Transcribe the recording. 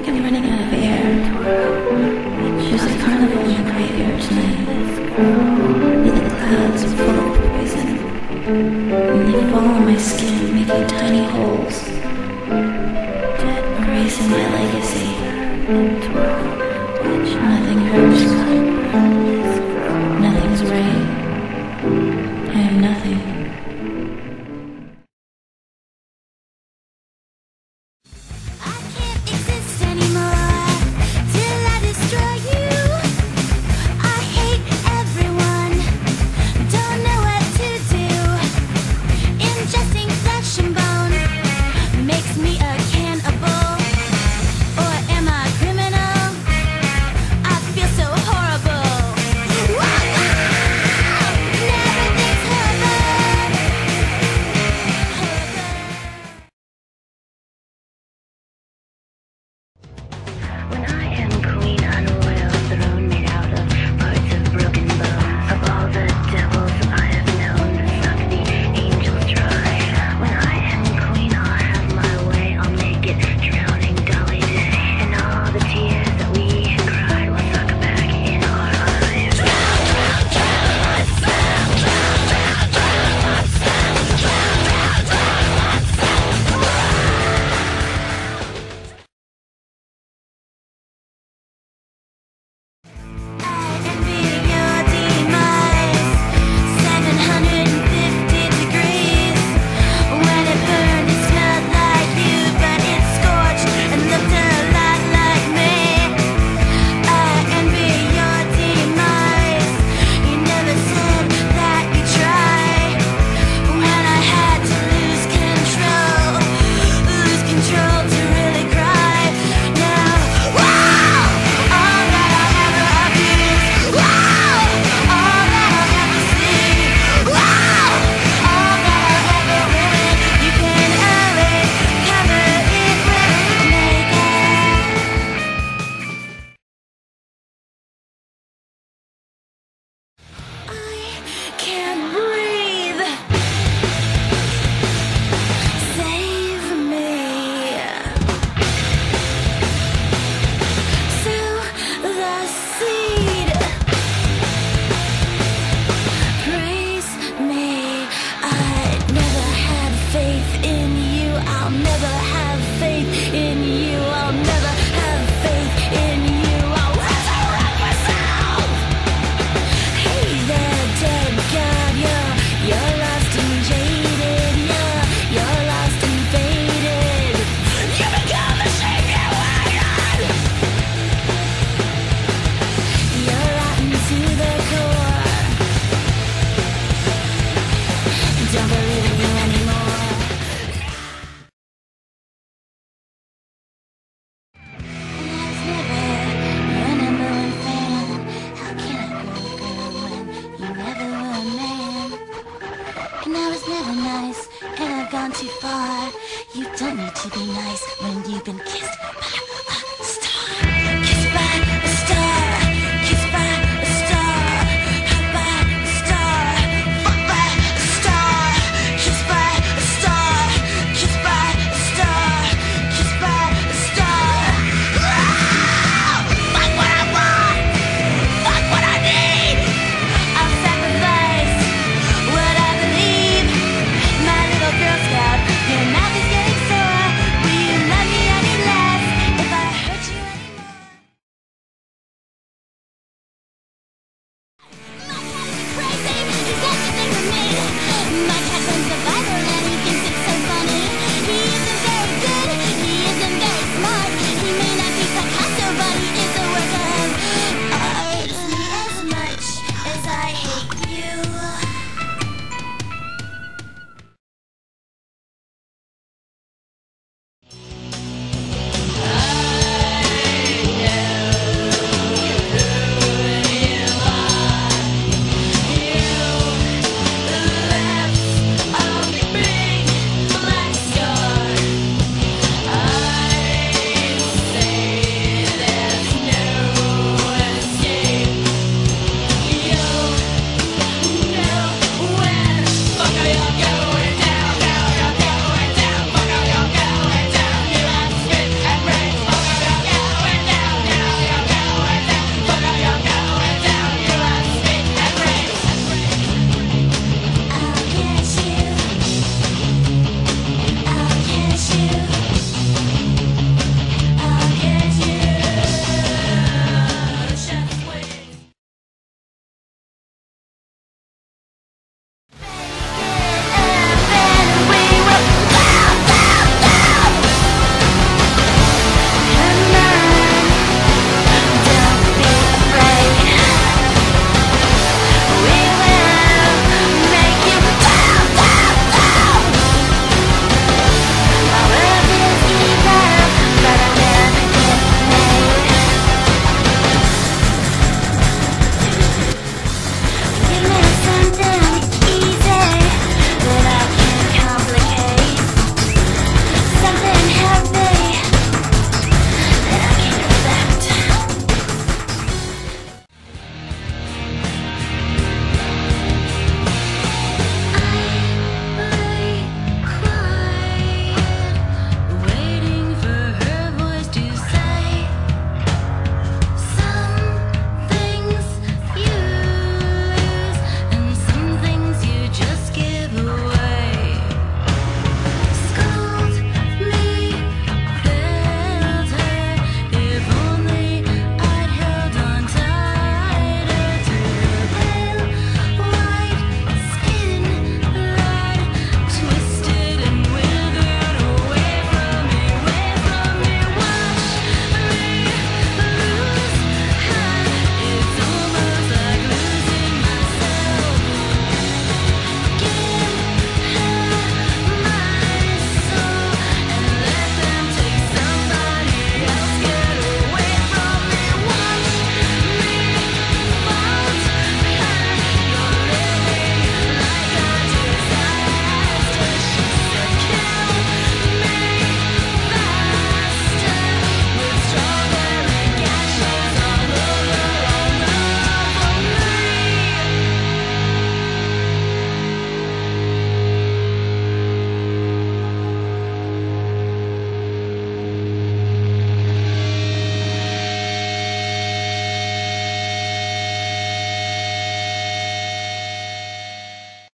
We're running out of air. There's a carnival in the graveyard tonight. The clouds are full of poison, and they fall on my skin, making tiny holes. Death erasing my legacy. Nothing hurts. Nothing's right. I am nothing. Too far. You don't need to be nice when you've been kissed by